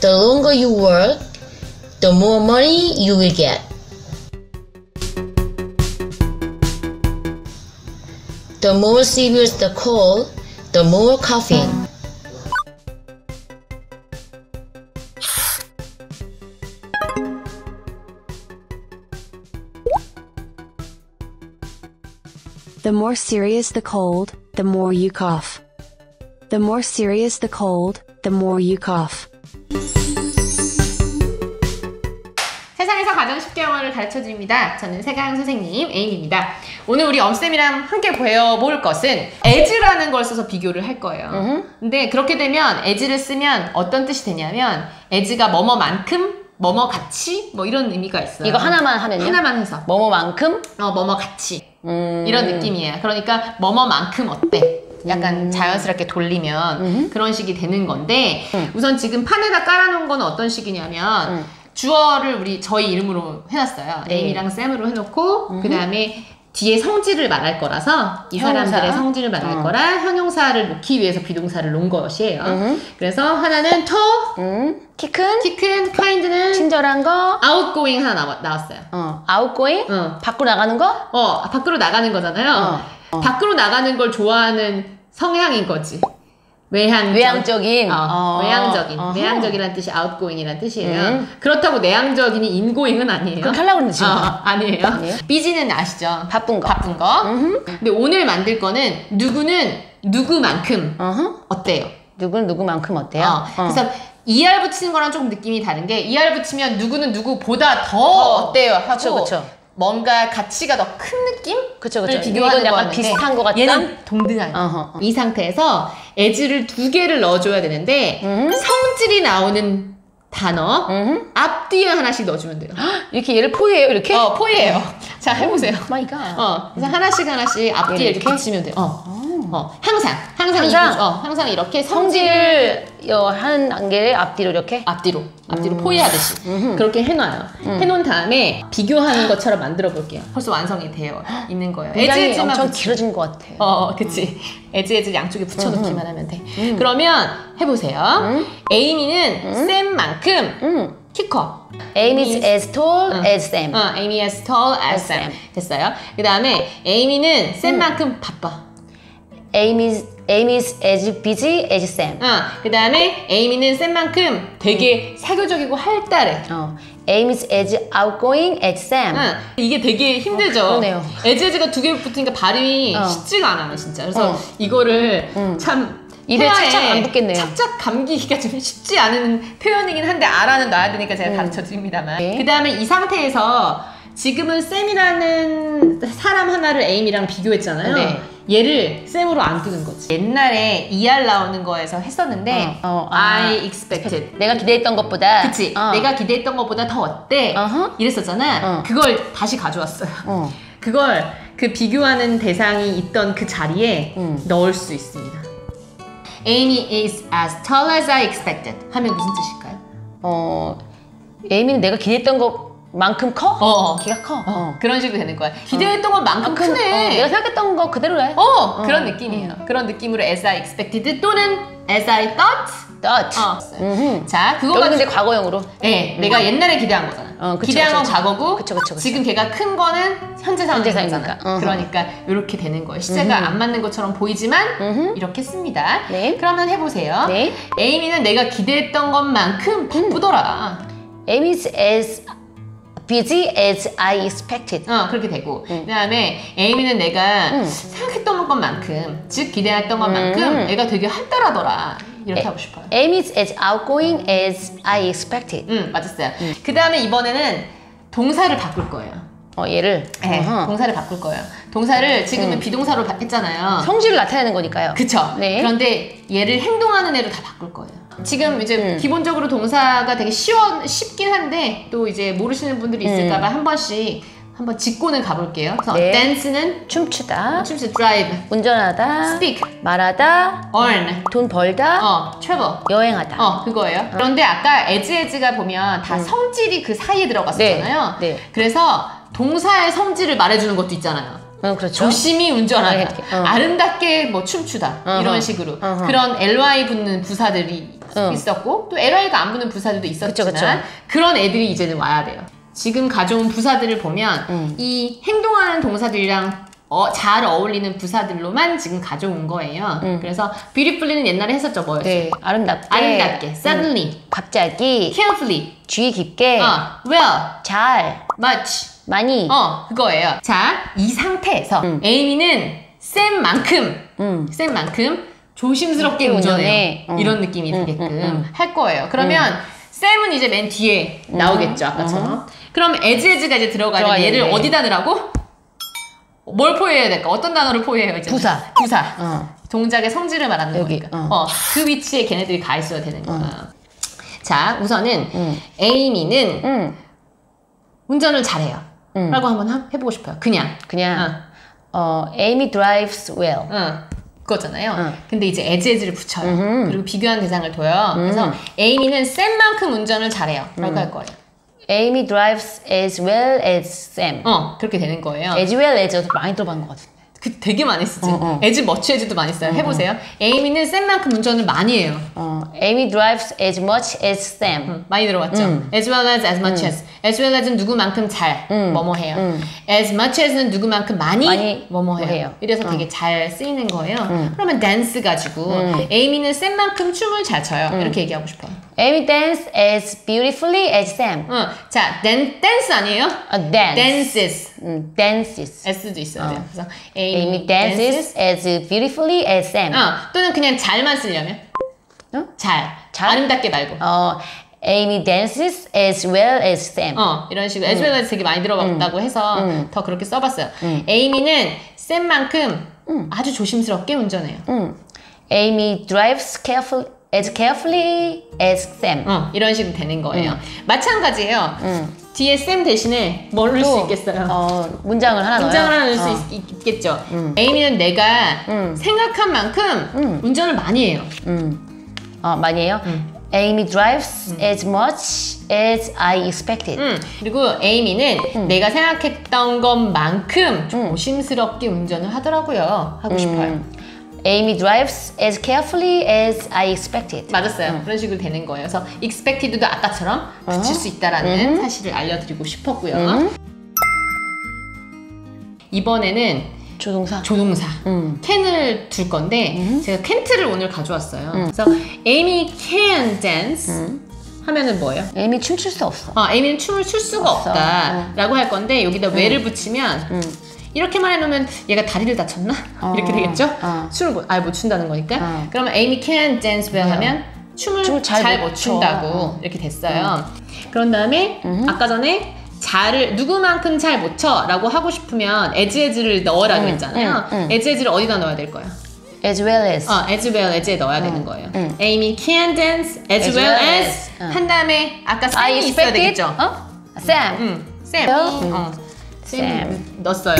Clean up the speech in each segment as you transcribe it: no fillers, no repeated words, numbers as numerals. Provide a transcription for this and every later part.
The longer you work, the more money you will get. The more serious the call, the more coughing. The more serious the cold, the more you cough. The more serious the cold, the more you cough. 세상에서 가장 쉽게 영어를 가르쳐줍니다. 저는 세강 선생님 에임입니다. 오늘 우리 엄쌤이랑 함께 배워볼 것은 as라는 걸 써서 비교를 할 거예요. 근데 그렇게 되면 as를 쓰면 어떤 뜻이 되냐면 as가 뭐뭐만큼 뭐뭐같이 뭐 이런 의미가 있어요. 이거 하나만 하면요? 하나만 해서 뭐뭐만큼? 뭐뭐같이 이런 느낌이에요. 그러니까 뭐뭐만큼 어때? 약간 자연스럽게 돌리면 그런 식이 되는 건데 우선 지금 판에다 깔아놓은 건 어떤 식이냐면 주어를 우리 저희 이름으로 해놨어요. 에임이랑 쌤으로 해놓고 그 다음에 뒤에 성질을 말할 거라서 이 사람들의 성질을 말할 거라 형용사를 놓기 위해서 비동사를 놓은 것이에요. 그래서 하나는 tall, 키 큰, kind는 친절한 거, outgoing 하나 나왔어요. outgoing? 밖으로 나가는 거? 밖으로 나가는 거잖아요. 밖으로 나가는 걸 좋아하는 성향인 거지. 외향적인. 외향적이란 뜻이 outgoing이란 뜻이에요. 그렇다고 내향적이니 ingoing은 아니에요. 그렇게 하려고 그러는지 아니에요. busy는 아시죠? 바쁜 거. 근데 오늘 만들 거는 누구만큼 어때요? 누구는 누구만큼 어때요? 그래서 er 붙이는 거랑 조금 느낌이 다른 게 er 붙이면 누구는 누구보다 더 어때요 하고 그쵸. 뭔가 가치가 더 큰 느낌? 그쵸. 비교하는 약간 거였는데, 비슷한 것 같다? 얘는 동등한 이 상태에서 as를 두 개를 넣어줘야 되는데 성질이 나오는 단어 앞뒤에 하나씩 넣어주면 돼요. 이렇게 얘를 포예요? 이렇게? 포예요. 자, 해보세요. 마이 갓. 그래서 하나씩 앞뒤에 이렇게 붙이면 돼요. 항상 이렇게 성질을 한 개를 앞뒤로 포위하듯이 그렇게 해놔요. 해놓은 다음에 비교하는 것처럼 만들어 볼게요. 벌써 완성이 되어 있는 거예요. 에즈에즈 엄청 길어진 것 같아. 그치. 에즈에즈 양쪽에 붙여놓기만 하면 돼. 그러면 해보세요. 에이미는 쌤만큼 키 커. Amy is as tall as Sam. Amy is tall as Sam. 됐어요. 그 다음에 에이미는 쌤만큼 바빠. Amy's as busy as Sam. 그 다음에 Amy는 쌤만큼 되게 사교적이고 활달해. Amy's as outgoing as Sam. 이게 되게 힘들죠. 그러네요. as가 두 개 붙으니까 발음이 쉽지가 않아요, 진짜. 그래서 이거를 참 입에 착착 안 붙겠네요. 착착 감기기가 좀 쉽지 않은 표현이긴 한데 알아는 놔야 되니까 제가 가르쳐 드립니다만. 그 다음에 이 상태에서 지금은 쌤이라는 사람 하나를 Amy랑 비교했잖아요. 얘를 쌤으로 안 뜨는 거지. 옛날에 ER 나오는 거에서 했었는데 I expected. 내가 기대했던 것보다. 그치. 내가 기대했던 것보다 더 어때? 이랬었잖아. 그걸 다시 가져왔어요. 그걸 그 비교하는 대상이 있던 그 자리에 넣을 수 있습니다. Amy is as tall as I expected. 하면 무슨 뜻일까요? Amy는 내가 기대했던 것 만큼 커? 키가 커. 그런 식으로 되는 거야. 기대했던 것만큼 크네. 내가 생각했던 거 그대로 해. 그런 느낌이에요. 그런 느낌으로 as I expected 또는 as I thought. 자, 그거 근데 과거형으로. 네, 내가 옛날에 기대한 거잖아. 기대한 건 과거고, 그쵸. 지금 걔가 큰 거는 현재 상황이니까. 그러니까 이렇게 되는 거예요. 시제가 안 맞는 것처럼 보이지만 이렇게 씁니다. 네. 그러면 해보세요. 네. 에이미는 내가 기대했던 것만큼 바쁘더라. Amy's as busy as I expected. 그렇게 되고 그 다음에 Amy는 내가 생각했던 것만큼 즉 기대했던 것만큼 애가 되게 활달하더라 이렇게 하고 싶어요. Amy's as outgoing as I expected. 맞았어요. 그 다음에 이번에는 동사를 바꿀 거예요. 얘를? 네, 동사를 바꿀 거예요. 동사를 지금은 비동사로 했잖아요. 성질을 나타내는 거니까요. 그쵸. 네. 그런데 얘를 행동하는 애로 다 바꿀 거예요. 지금 이제 기본적으로 동사가 되게 쉽긴 한데 또 이제 모르시는 분들이 있을까봐 한 번씩 한번 짚고는 가볼게요. 그래서 dance는 춤추다, drive, 운전하다, speak, 말하다, earn, 돈 벌다, travel, 여행하다. 그거예요. 그런데 아까 as가 보면 다 성질이 그 사이에 들어갔었잖아요. 그래서 동사의 성질을 말해주는 것도 있잖아요. 그렇죠. 조심히 운전하다, 아름답게 뭐 춤추다, 이런 식으로 그런 ly 붙는 부사들이 있었고, 또 ly가 안 붙는 부사들도 있었지만 그런 애들이 이제는 와야 돼요. 지금 가져온 부사들을 보면 이 행동하는 동사들이랑 잘 어울리는 부사들로만 지금 가져온 거예요. 그래서 beautifully는 옛날에 했었죠. 뭐였죠? 네, 아름답게 suddenly, 갑자기, carefully, 주의 깊게, well, 잘, much, 많이, 그거예요. 자, 이 상태에서 에이미는 쌤만큼 조심스럽게 운전해. 이런 느낌이 들게끔 할 거예요. 그러면 쌤은 이제 맨 뒤에 나오겠죠, 아까처럼. 그럼 as가 이제 들어가면 얘를 어디다 넣으라고? 뭘 포유해야 될까? 어떤 단어를 포유해요? 이제? 부사. 동작의 성질을 말하는 거니까. 그 위치에 걔네들이 가 있어야 되는 거야. 자, 우선은 에이미는 운전을 잘해요. 라고 한번 해보고 싶어요. 그냥. Amy drives well. 그거잖아요. 근데 이제 as를 붙여요. 그리고 비교한 대상을 둬요. 그래서 에이미는 쌤만큼 운전을 잘해요. 라고 할 거예요. Amy drives as well as Sam. 그렇게 되는 거예요. as well as도 많이 들어봤는 것 같은데. 그 되게 많이 쓰지. as much as도 많이 써요. 해보세요. Amy는 Sam만큼 운전을 많이 해요. Amy drives as much as Sam. 많이 들어봤죠. as well as much as. as well as는 누구만큼 잘 뭐뭐해요. as much as는 누구만큼 많이 뭐뭐해요. 이래서 되게 잘 쓰이는 거예요. 그러면 dance 가지고 Amy는 Sam만큼 춤을 잘 춰요. 이렇게 얘기하고 싶어요. Amy dances as beautifully as Sam. 자, dance 아니에요? Dances. Dances. S도 있어야 돼요. 그래서 Amy dances as beautifully as Sam. 또는 그냥 잘만 쓰려면? 잘. 아름답게 말고. Amy dances as well as Sam. 이런 식으로 as well as 되게 많이 들어봤다고 해서 더 그렇게 써봤어요. Amy는 Sam만큼 아주 조심스럽게 운전해요. Amy drives carefully. as carefully as Sam. 이런 식으로 되는 거예요. 마찬가지예요. 뒤에 Sam 대신에 뭘 넣을 수 있겠어요? 문장을 하나 넣을 수 있겠죠. Amy는 내가 생각한 만큼 운전을 많이 해요. Amy drives as much as I expected. 그리고 Amy는 내가 생각했던 것만큼 조심스럽게 운전을 하더라고요. 하고 싶어요. Amy drives as carefully as I expected. 맞았어요. 그런 식으로 되는 거예요. 그래서 expected도 아까처럼 붙일 수 있다라는 사실을 알려드리고 싶었고요. 이번에는 조동사 can을 둘 건데 제가 can't를 오늘 가져왔어요. 그래서 Amy can dance 하면은 뭐예요? Amy는 춤출 수 없어. Amy는 춤을 출 수가 없다 라고 할 건데 여기다 where를 붙이면 이렇게만 해놓으면 얘가 다리를 다쳤나? 이렇게 되겠죠? 춤을 아예 못 춘다는 거니까. 그러면 Amy can dance well 하면 춤을 잘 못 춘다고 이렇게 됐어요. 그런 다음에 아까 전에 누구만큼 잘 못 쳐 라고 하고 싶으면 as를 넣으라고 했잖아요. as를 어디다 넣어야 될 거야? as well as. as well as에 넣어야 되는 거예요. Amy can dance as well as 한 다음에 아까 Sam이 있어야 되겠죠? Sam. 넣었어요.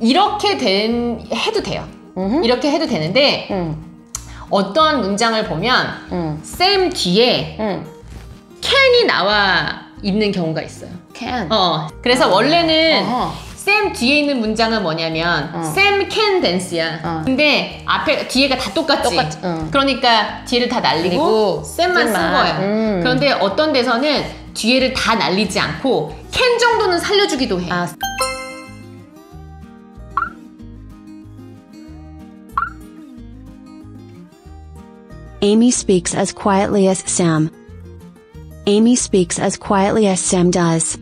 이렇게 해도 돼요. 이렇게 해도 되는데 어떤 문장을 보면 Sam 뒤에 can이 나와 있는 경우가 있어요. 그래서 원래는 Sam 뒤에 있는 문장은 뭐냐면 Sam can dance야. 근데 뒤에가 다 똑같지. 그러니까 뒤에를 다 날리고 Sam만 쓴 거예요. 그런데 어떤 데서는 뒤에를 다 날리지 않고 can 정도는 살려주기도 해. Amy speaks as quietly as Sam. Amy speaks as quietly as Sam does.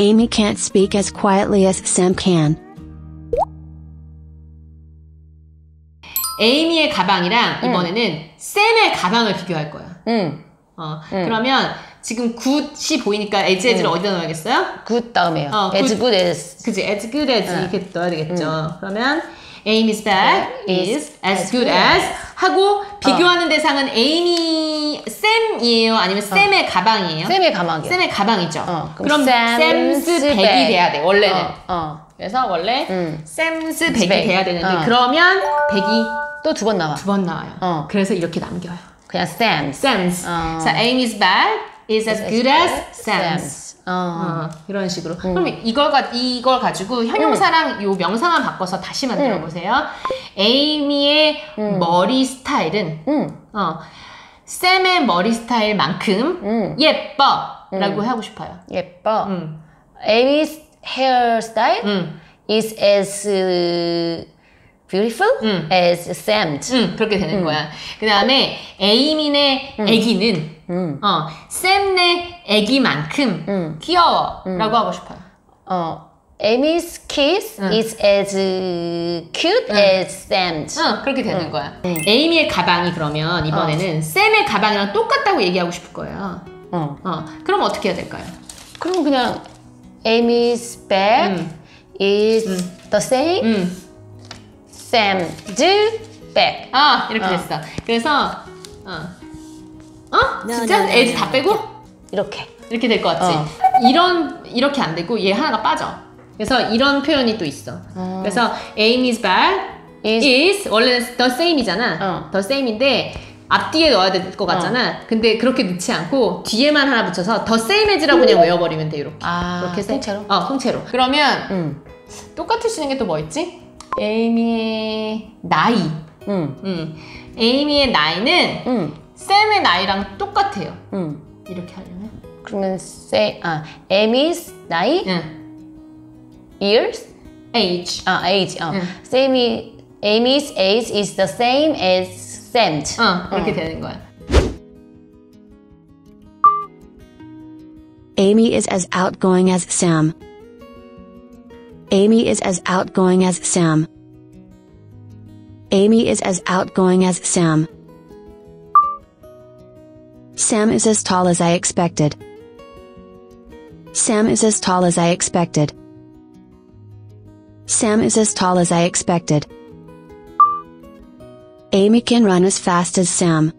Amy can't speak as quietly as Sam can. Amy의 가방이랑 이번에는 Sam의 가방을 비교할 거야. 그러면 지금 good이 보이니까 as를 어디다 넣어야겠어요? good 다음에요. as good as. 그치, as good as 이렇게 넣어야 되겠죠. 그러면 Amy's bag is as good as 하고 비교하는 대상은 Sam이에요? 아니면 Sam의 가방이에요? Sam의 가방이죠. 그럼 Sam's bag이 돼야 돼, 원래는. 그래서 원래 샘스 100이 돼야 되는데 그러면 100이 또 두 번 나와. 두 번 나와요. 그래서 이렇게 남겨요. 그냥 Sam's. So Amy's bag is as good as Sam's. 이런 식으로. 그럼 이걸 가지고 형용사랑 요 명사만 바꿔서 다시 만들어 보세요. 에이미의 머리 스타일은 샘의 머리 스타일만큼 예뻐라고 하고 싶어요. 예뻐. Amy's hairstyle is as beautiful as Sam's. 그렇게 되는 거야. 그 다음에 에이미네 애기는 샘네 애기만큼 귀여워라고 하고 싶어요. Amy's kiss is as cute as Sam's. 그렇게 되는 거야. 에이미의 가방이 그러면 이번에는 샘의 가방이랑 똑같다고 얘기하고 싶을 거예요. 그럼 어떻게 해야 될까요? 그럼 그냥 Amy's bag is the same. Sam's bag. 이렇게 됐어. 그래서 진짜 에즈 다 빼고 이렇게 될 것 같지? 이렇게 안 되고 얘 하나가 빠져. 그래서 이런 표현이 또 있어. 그래서 Amy's bag is 원래는 the same이잖아. the same인데 앞뒤에 넣어야 될 것 같잖아. 근데 그렇게 넣지 않고 뒤에만 하나 붙여서 the same as라고 그냥 외워버리면 돼. 이렇게. 이렇게 통째로. 통째로. 그러면 똑같이 쓰는 게 또 뭐 있지? 에이미의 나이. 에이미의 나이는 샘의 나이랑 똑같아요. 이렇게 하려면. 그러면 에이미's 나이. Years? Age. Age. Amy's age is the same as Sam's. 그렇게 되는 거야. Amy is as outgoing as Sam. Amy is as outgoing as Sam. Amy is as outgoing as Sam. Sam is as tall as I expected. Sam is as tall as I expected. Sam is as tall as I expected. Amy can run as fast as Sam.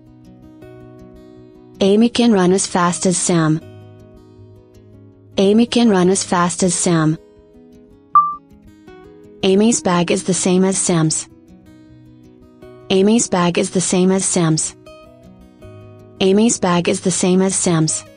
Amy can run as fast as Sam. Amy can run as fast as Sam. Amy's bag is the same as Sam's. Amy's bag is the same as Sam's. Amy's bag is the same as Sam's.